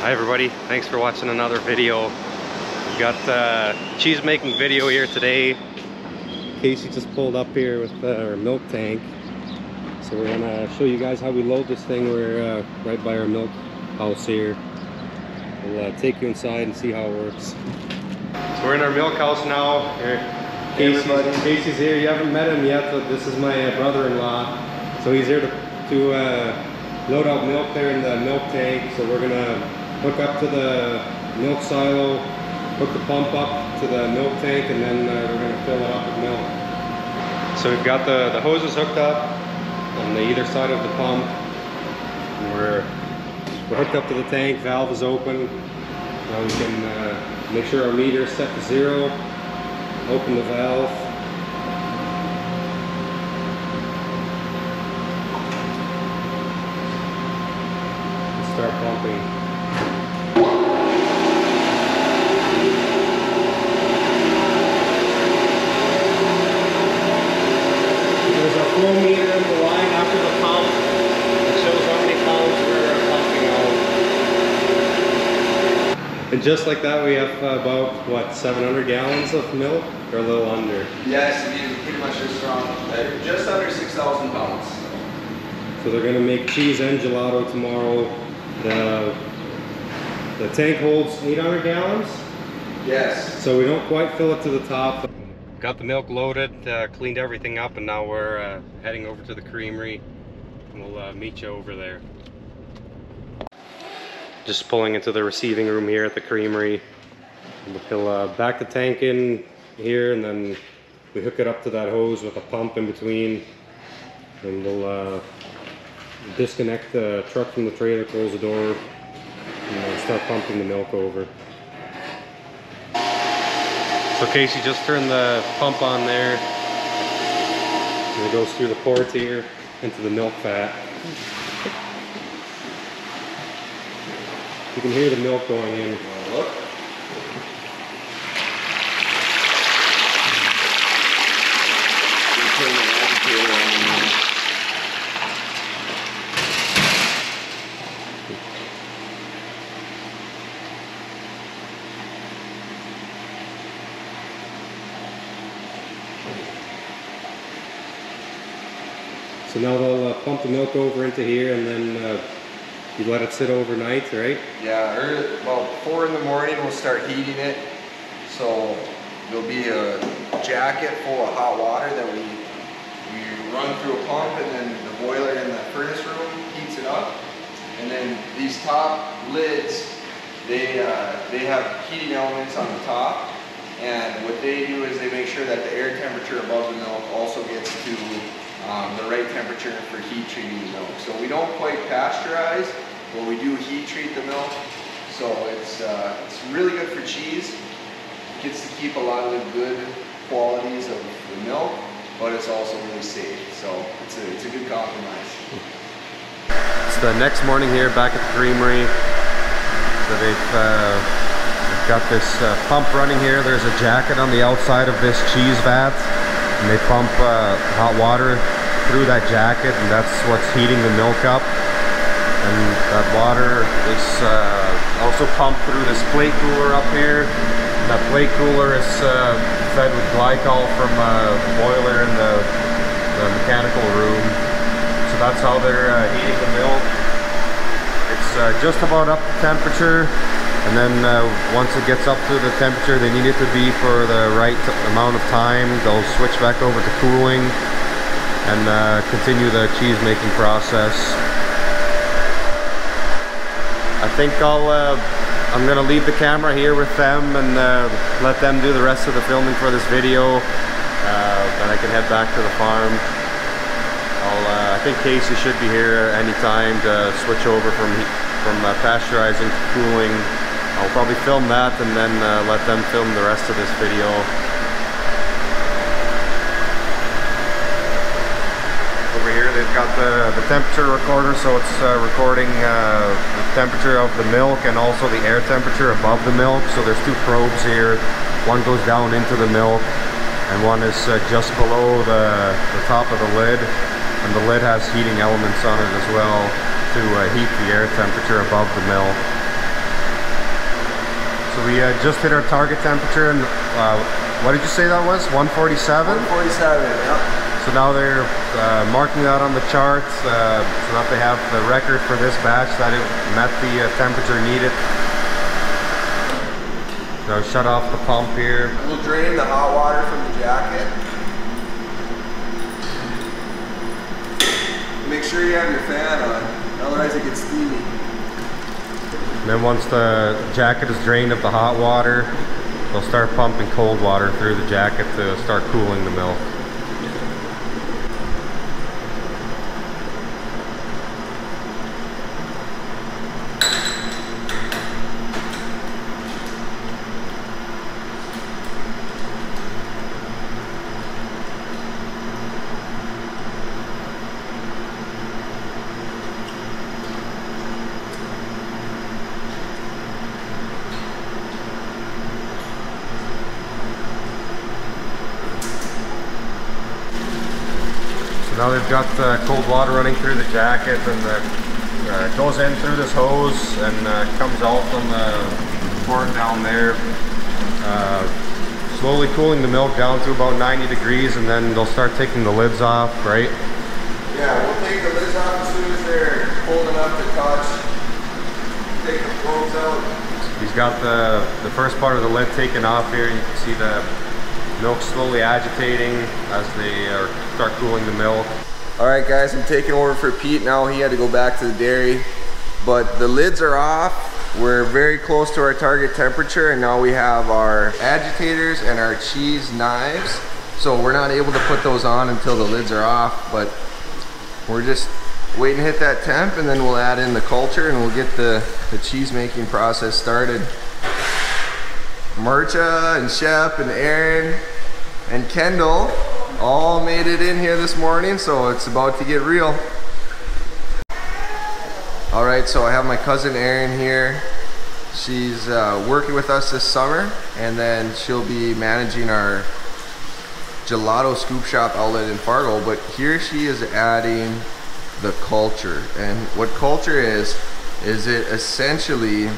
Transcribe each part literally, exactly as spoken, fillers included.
Hi everybody, thanks for watching another video. We got uh, cheese making video here today. Casey just pulled up here with uh, our milk tank. So we're gonna show you guys how we load this thing. We're uh, right by our milk house here. We'll uh, take you inside and see how it works. So we're in our milk house now. Here. Casey's, hey Casey's here, you haven't met him yet, but this is my brother-in-law. So he's here to, to uh, load out milk there in the milk tank. So we're gonna hook up to the milk silo, hook the pump up to the milk tank, and then uh, we're going to fill it up with milk. So we've got the, the hoses hooked up on the either side of the pump. And we're, we're hooked up to the tank, valve is open. Now we can uh, make sure our meter is set to zero, open the valve. And start pumping. And just like that, we have about, what, seven hundred gallons of milk, or a little under? Yes, I mean, pretty much just strong. Just under six thousand pounds. So they're gonna make cheese and gelato tomorrow. The, the tank holds eight hundred gallons? Yes. So we don't quite fill it to the top. Got the milk loaded, uh, cleaned everything up, and now we're uh, heading over to the creamery. And we'll uh, meet you over there. Just pulling into the receiving room here at the creamery. We'll uh, back the tank in here, and then we hook it up to that hose with a pump in between. And we'll uh, disconnect the truck from the trailer, close the door, and we'll start pumping the milk over. So Casey just turned the pump on there. And it goes through the ports here into the milk vat. You can hear the milk going in. Look. So now they'll uh, pump the milk over into here, and then uh, you let it sit overnight, right? Yeah, early, about four in the morning we'll start heating it. So there'll be a jacket full of hot water that we, we run through a pump, and then the boiler in the furnace room heats it up. And then these top lids, they, uh, they have heating elements on the top. And what they do is they make sure that the air temperature above the milk also gets to um, the right temperature for heat treating the milk. So we don't quite pasteurize, but we do heat treat the milk. So it's, uh, it's really good for cheese. It gets to keep a lot of the good qualities of the milk, but it's also really safe. So it's a, it's a good compromise. It's the next morning here back at the creamery. So they've uh, they've got this uh, pump running here. There's a jacket on the outside of this cheese vat, and they pump uh, hot water through that jacket, and that's what's heating the milk up. And that water is uh, also pumped through this plate cooler up here. And that plate cooler is uh, fed with glycol from a boiler in the, the mechanical room. So that's how they're uh, heating the milk. It's uh, just about up to temperature. And then uh, once it gets up to the temperature they need it to be for the right amount of time, they'll switch back over to cooling and uh, continue the cheese making process. I think I'll, uh, I'm gonna leave the camera here with them and uh, let them do the rest of the filming for this video. Uh, and I can head back to the farm. I'll, uh, I think Casey should be here anytime to switch over from, from uh, pasteurizing to cooling. I'll probably film that and then uh, let them film the rest of this video. Over here they've got the, the temperature recorder, so it's uh, recording uh, the temperature of the milk and also the air temperature above the milk. So there's two probes here. One goes down into the milk and one is uh, just below the, the top of the lid. And the lid has heating elements on it as well to uh, heat the air temperature above the milk. We uh, just hit our target temperature, and uh, what did you say that was? one forty-seven? one forty-seven, yeah. So now they're uh, marking that on the chart, uh, so that they have the record for this batch, that it met the uh, temperature needed. So shut off the pump here. We'll drain the hot water from the jacket. Make sure you have your fan on, otherwise it gets steamy. And then once the jacket is drained of the hot water, they'll start pumping cold water through the jacket to start cooling the milk. Now they've got the cold water running through the jacket, and the, uh, it goes in through this hose and uh, comes out from the port down there, uh, slowly cooling the milk down to about ninety degrees, and then they'll start taking the lids off, right? Yeah, we'll take the lids off as soon as they're cold enough to touch. Take the probes out. He's got the, the first part of the lid taken off here. You can see the milk slowly agitating as they are start cooling the milk. Alright guys, I'm taking over for Pete now. He had to go back to the dairy, but the lids are off. We're very close to our target temperature, and now we have our agitators and our cheese knives. So we're not able to put those on until the lids are off, but we're just waiting to hit that temp, and then we'll add in the culture and we'll get the, the cheese making process started. Mircha and Shep and Aaron and Kendall all made it in here this morning, so it's about to get real. Alright, so I have my cousin Aaron here. She's uh, working with us this summer, and then she'll be managing our gelato scoop shop outlet in Fargo, but here she is adding the culture. And what culture is, is it essentially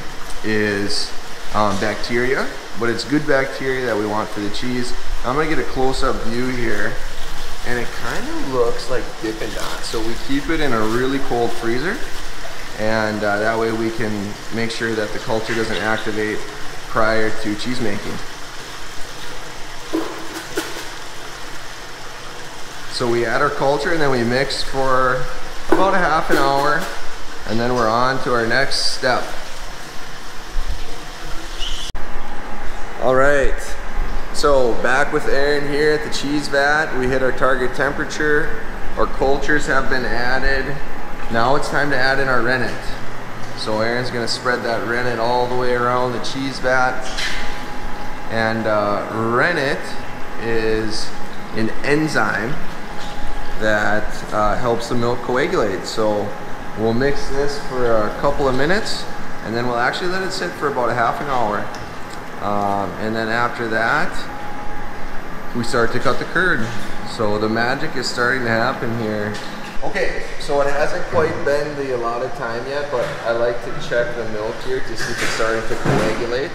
is Um, bacteria, but it's good bacteria that we want for the cheese. I'm gonna get a close-up view here, and it kind of looks like Dippin' Dots. So we keep it in a really cold freezer, and uh, that way we can make sure that the culture doesn't activate prior to cheese making. So we add our culture, and then we mix for about a half an hour, and then we're on to our next step. All right, so back with Aaron here at the cheese vat. We hit our target temperature. Our cultures have been added. Now it's time to add in our rennet. So Aaron's gonna spread that rennet all the way around the cheese vat. And uh, rennet is an enzyme that uh, helps the milk coagulate. So we'll mix this for a couple of minutes, and then we'll actually let it sit for about a half an hour. Um, and then after that, we start to cut the curd. So the magic is starting to happen here. Okay, so it hasn't quite been the allotted time yet, but I like to check the milk here to see if it's starting to coagulate.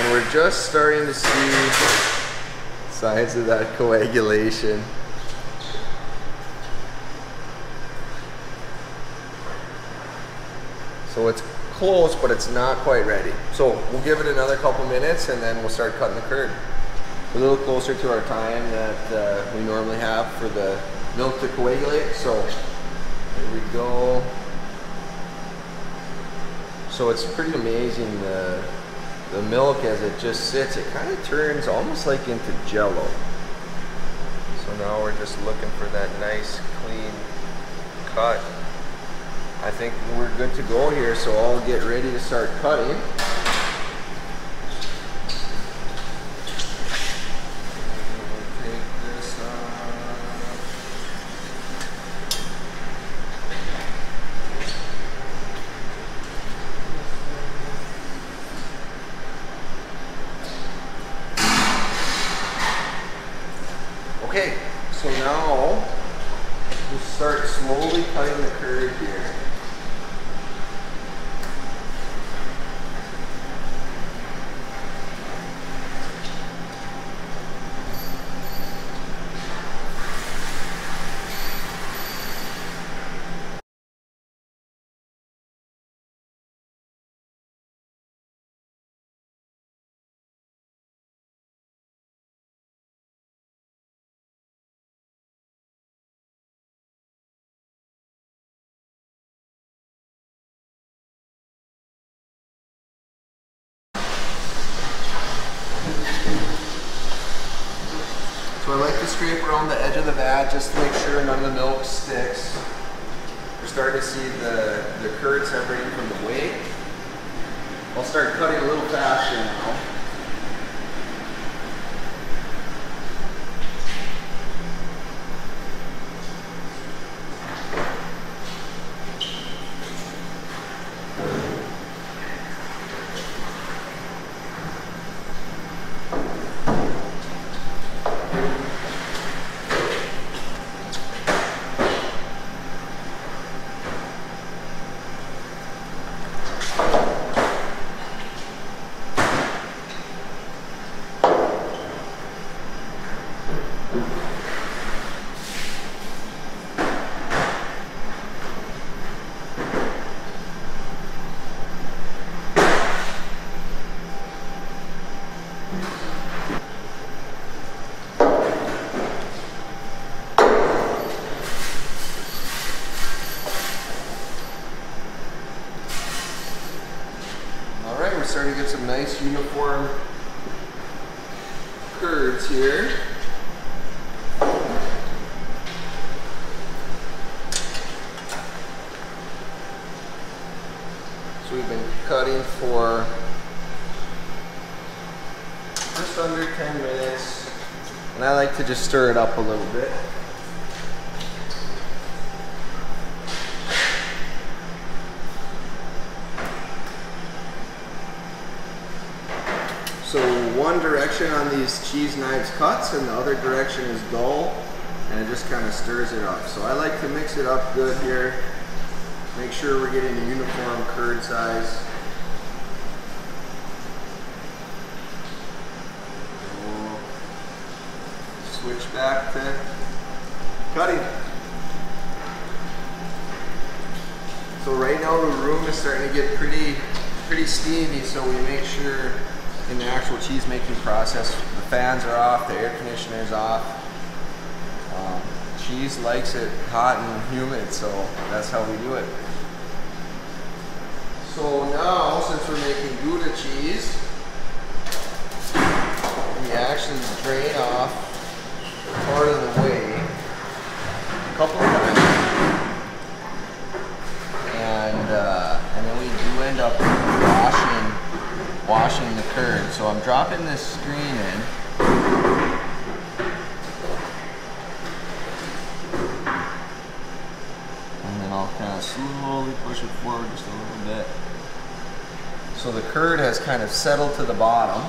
And we're just starting to see signs of that coagulation. So it's close, but it's not quite ready. So we'll give it another couple minutes, and then we'll start cutting the curd. We're a little closer to our time that uh, we normally have for the milk to coagulate. So here we go. So it's pretty amazing, the, the milk as it just sits, it kind of turns almost like into jello. So now we're just looking for that nice clean cut. I think we're good to go here, so I'll get ready to start cutting. Okay, so now we'll start slowly cutting the curd here. scrape around the edge of the vat just to make sure none of the milk sticks. We're starting to see the, the curds separating from the whey. I'll start cutting a little faster now. Starting to get some nice uniform curds here. So we've been cutting for just under ten minutes, and I like to just stir it up a little bit. So one direction on these cheese knives cuts and the other direction is dull, and it just kind of stirs it up. So I like to mix it up good here. Make sure we're getting a uniform curd size. We'll switch back to cutting. So right now the room is starting to get pretty, pretty steamy, so we make sure in the actual cheese making process, the fans are off, the air conditioner is off. Um, cheese likes it hot and humid, so that's how we do it. So now, since we're making Gouda cheese, we actually drain off part of the whey a couple of times, and uh, and then we do end up washing. washing the curd. So I'm dropping this screen in. And then I'll kind of slowly push it forward just a little bit. So the curd has kind of settled to the bottom.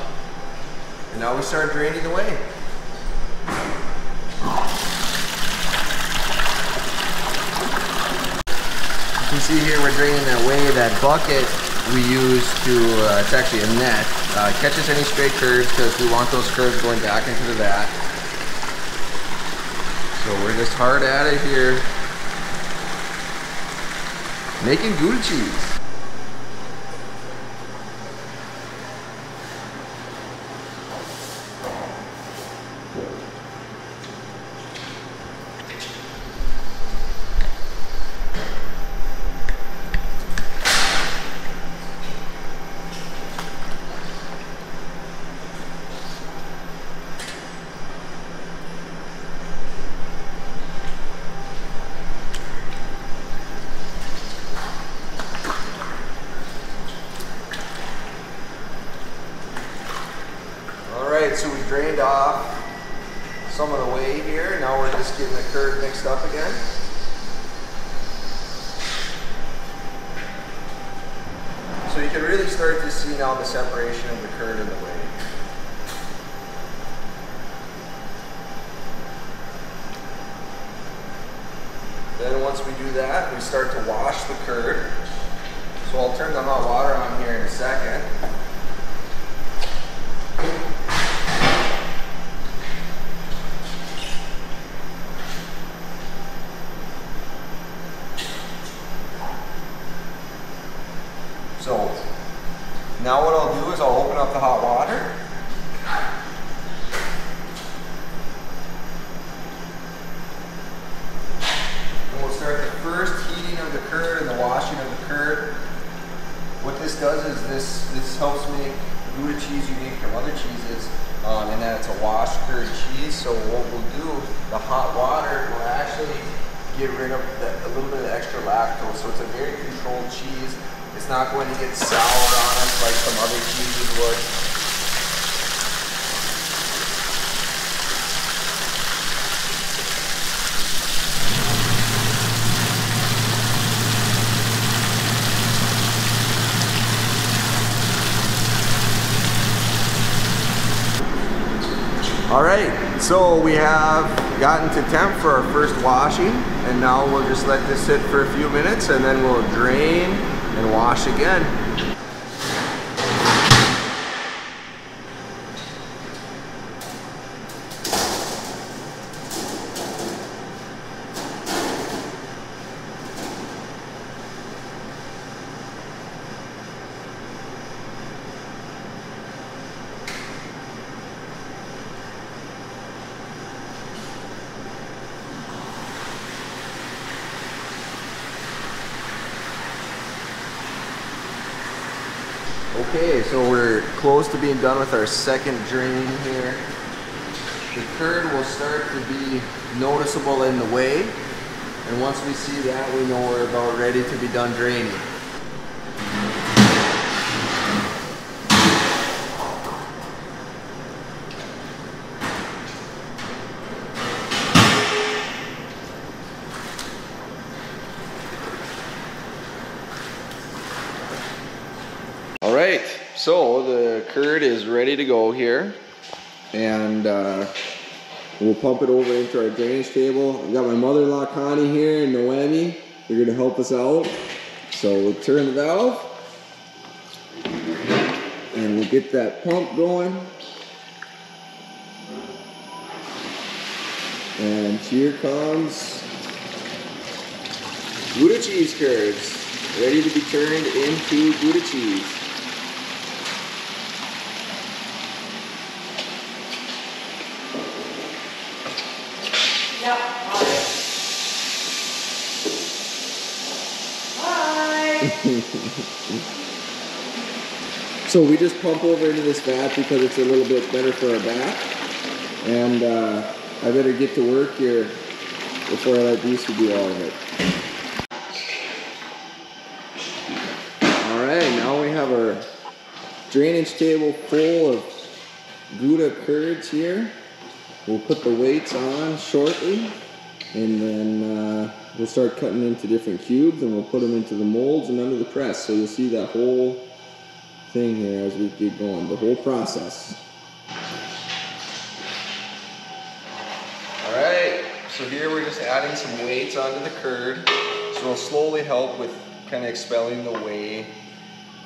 And now we start draining away. You can see here we're draining that whey, that bucket we use to, uh, it's actually a net, uh, catches any stray curds because we want those curds going back into the vat. So we're just hard at it here, making Gouda cheese. So we drained off some of the whey here. Now we're just getting the curd mixed up again. So you can really start to see now the separation of the curd and the whey. Then once we do that, we start to wash the curd. So I'll turn the hot water on here in a second. So now what I'll do is I'll open up the hot water. And we'll start the first heating of the curd and the washing of the curd. What this does is this, this helps make Gouda cheese unique from other cheeses. um, and then it's a wash curd cheese. So what we'll do, the hot water will actually get rid of the, a little bit of extra lactose. So it's a very controlled cheese. It's not going to get sour on us like some other cheeses would. All right, so we have gotten to temp for our first washing, and now we'll just let this sit for a few minutes and then we'll drain and wash again. Okay, so we're close to being done with our second drain here. The curd will start to be noticeable in the way, and once we see that, we know we're about ready to be done draining. All right, so the curd is ready to go here, and uh, we'll pump it over into our drainage table. I've got my mother-in-law Connie here and Noemi. They're gonna help us out. So we'll turn the valve, and we'll get that pump going. And here comes Gouda cheese curds, ready to be turned into Gouda cheese. So we just pump over into this bath because it's a little bit better for our bath, and uh, I better get to work here before I let these do all of it. All right, now we have our drainage table full of Gouda curds here. We'll put the weights on shortly, and then uh, we'll start cutting into different cubes, and we'll put them into the molds and under the press. So you'll see that whole thing here as we keep going, the whole process. All right, so here we're just adding some weights onto the curd. So it'll slowly help with kind of expelling the whey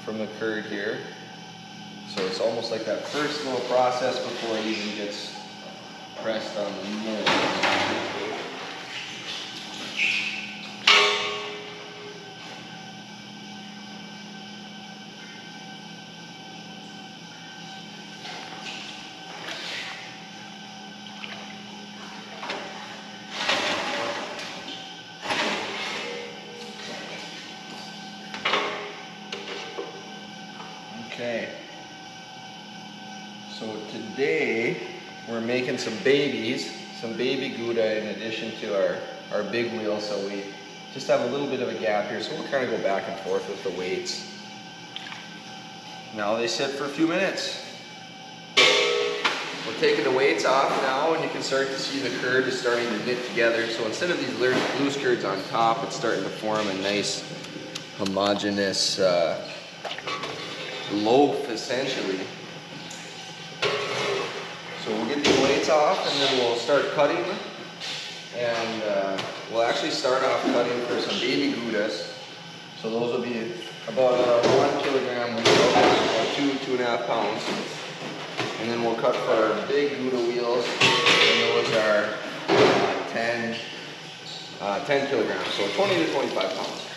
from the curd here. So it's almost like that first little process before it even gets pressed on the mold. Okay, so today we're making some babies, some baby Gouda in addition to our, our big wheel, so we just have a little bit of a gap here, so we'll kind of go back and forth with the weights. Now they sit for a few minutes. We're taking the weights off now, and you can start to see the curd is starting to knit together. So instead of these loose curds on top, it's starting to form a nice homogeneous uh, loaf, essentially. So we'll get the weights off, and then we'll start cutting, and uh, we'll actually start off cutting for some baby Goudas. So those will be about uh, one kilogram, about two, two and a half pounds. And then we'll cut for our big Gouda wheels, and those are uh, ten, uh, ten kilograms, so twenty to twenty-five pounds.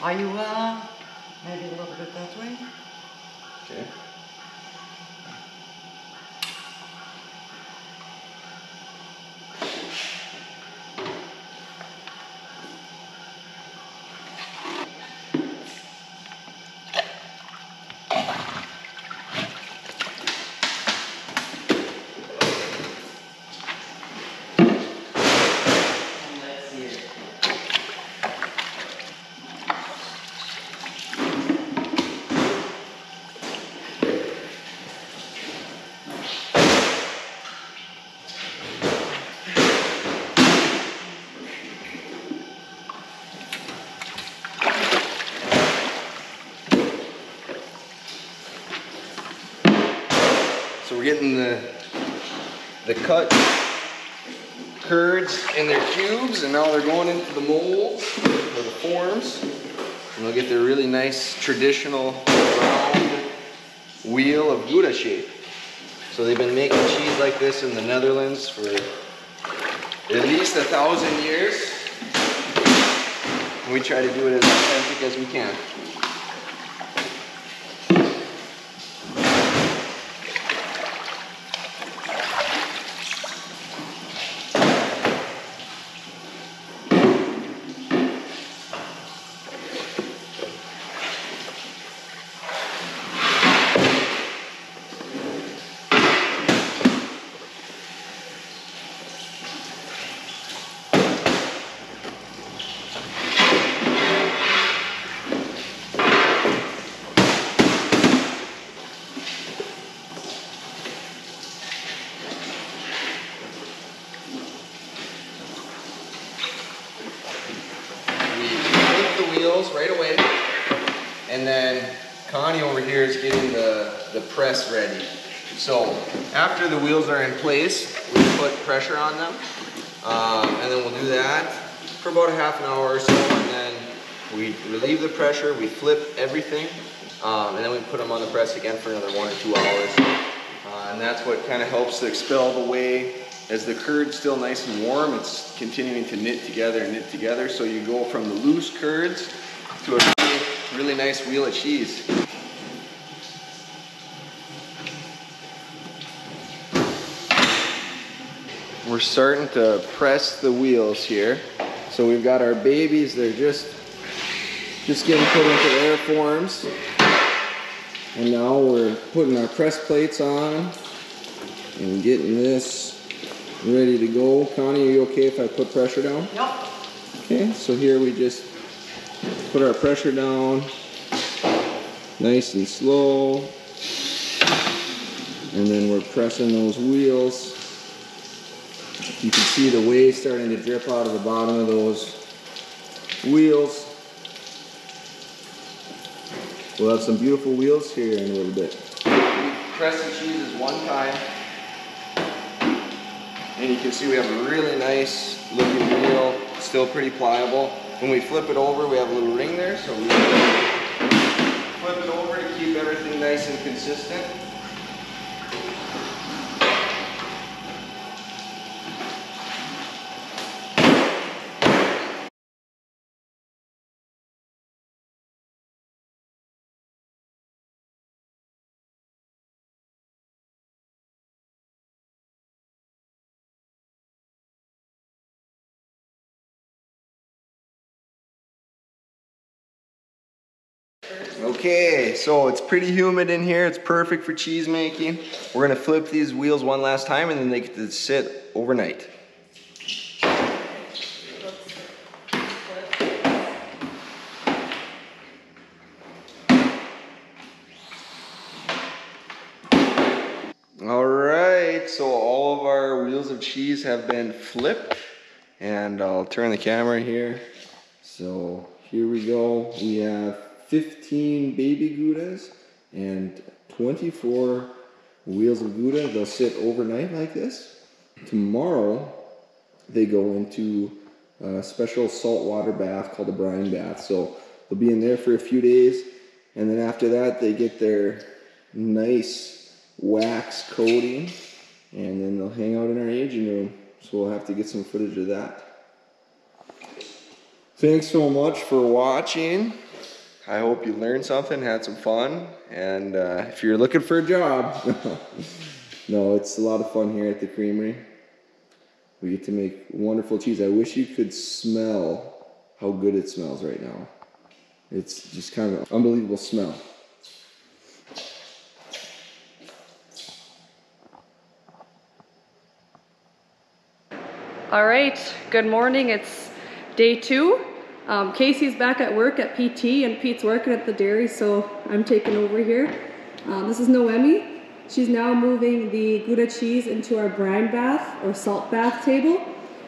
Are you uh, maybe a little bit that way? Okay. So we're getting the, the cut curds in their cubes, and now they're going into the molds or the forms, and they'll get their really nice traditional round wheel of Gouda shape. So they've been making cheese like this in the Netherlands for at least a thousand years. And we try to do it as authentic as we can. Right away, and then Connie over here is getting the, the press ready. So after the wheels are in place, we put pressure on them, um, and then we'll do that for about a half an hour or so, and then we relieve the pressure, we flip everything, um, and then we put them on the press again for another one or two hours, uh, and that's what kind of helps to expel the whey. As the curd's still nice and warm, it's continuing to knit together and knit together, so you go from the loose curds to a really, really nice wheel of cheese. We're starting to press the wheels here. So we've got our babies, they're just, just getting put into their forms. And now we're putting our press plates on and getting this ready to go. Connie, are you okay if I put pressure down? Yep. Okay, so here we just put our pressure down, nice and slow, and then we're pressing those wheels. You can see the whey starting to drip out of the bottom of those wheels. We'll have some beautiful wheels here in a little bit. Press the cheeses one time, and you can see we have a really nice looking wheel, still pretty pliable. When we flip it over, we have a little ring there, so we flip it over to keep everything nice and consistent. Okay, so it's pretty humid in here. It's perfect for cheese making. We're gonna flip these wheels one last time, and then they get to sit overnight. All right, so all of our wheels of cheese have been flipped, and I'll turn the camera here. So here we go. We have fifteen baby Goudas and twenty-four wheels of Gouda. They'll sit overnight like this. Tomorrow they go into a special saltwater bath called a brine bath. So they'll be in there for a few days, and then after that they get their nice wax coating, and then they'll hang out in our aging room. So we'll have to get some footage of that. Thanks so much for watching. I hope you learned something, had some fun, and uh, if you're looking for a job, no, it's a lot of fun here at the creamery. We get to make wonderful cheese. I wish you could smell how good it smells right now. It's just kind of an unbelievable smell. All right, good morning. It's day two. Um, Casey's back at work at P T, and Pete's working at the dairy, so I'm taking over here. Um, this is Noemi. She's now moving the Gouda cheese into our brine bath or salt bath table.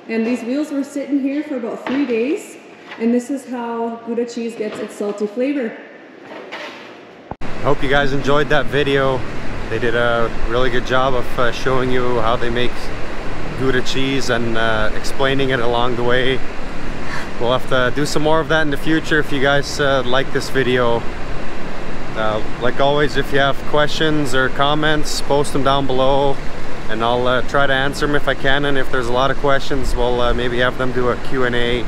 And these wheels were sitting here for about three days. And this is how Gouda cheese gets its salty flavor. I hope you guys enjoyed that video. They did a really good job of uh, showing you how they make Gouda cheese and uh, explaining it along the way. We'll have to do some more of that in the future. If you guys uh, like this video, uh, like always, if you have questions or comments, post them down below and I'll uh, try to answer them if I can. And if there's a lot of questions, we'll uh, maybe have them do a Q and A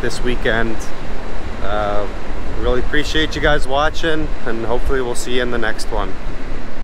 this weekend. Uh, really appreciate you guys watching, and hopefully we'll see you in the next one.